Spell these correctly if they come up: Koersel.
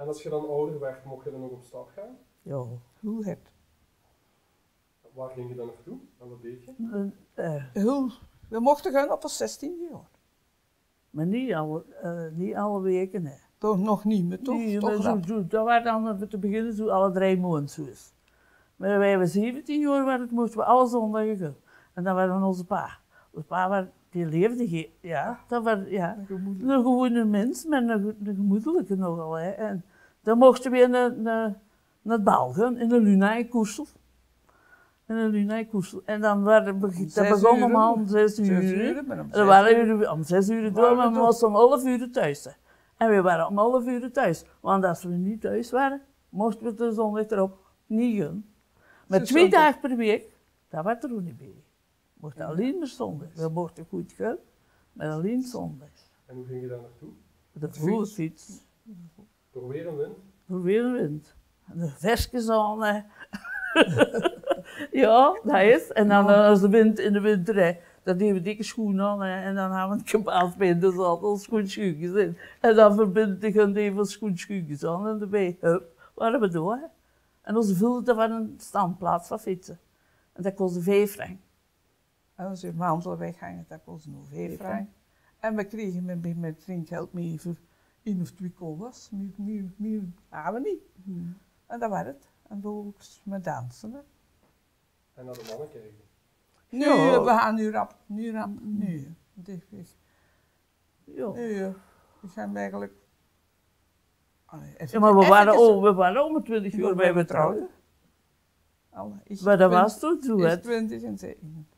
En als je dan ouder werd, mocht je dan nog op stap gaan? Ja, hoe heb Waar ging je dan naartoe? En wat deed je? We mochten gaan op een 16e jaar. Maar niet alle weken, hè. Toch nog niet, maar toch? Nee, toch maar zo, dat was dan te beginnen zo alle 3 maanden zo is. Maar wij waren 17 jaar, maar het moesten we alle zondagen gaan. En dat was dan onze pa. Onze pa was, die leefde, ja, dat was ja, een gewone mens, maar een gemoedelijke nogal. Hè. En dan mochten we weer naar het bal gaan, in de Luna in Koersel. En dan begon om half 6 uur. Dan waren we om 6 uur door, maar we moesten om 11 uur thuis zijn. En we waren om 11 uur thuis. Want als we niet thuis waren, mochten we de zondag erop niet gaan. Maar 2 dagen per week, dat was er ook niet bij. We mochten alleen maar zondag. We mochten goed gaan, maar alleen zondag. En hoe ging je daar naartoe? De voerfiets. Door weer en wind? Door weer en wind. En de versjes aan. Ja, dat is. En dan als de wind in de winter, hè, dan deden we dikke schoenen aan hè, en dan hadden we het gebaasd bij de zadel, schoenschuigjes in. En dan verbinden we even schoenschuigjes aan en daarbij, hup, waren we door. Hè. En onze vulde, dat was een standplaats van fietsen. En dat kostte 5 frank. En als we wandelen weghangen, dat kostte nog 5 frank. En we kregen met mijn drinkgeld mee voor 1 of 2 kolders. Meer hadden we niet. En dat was het. En ook met dansen. Hè. En naar de mannen kijken. Nu, ja. We gaan nu rap, nu. Ja. Nu, we gaan eigenlijk... Allee, even, ja, maar we waren om 20 uur bij we trouwden. Maar dat was toen zo, hè? 20 en 7.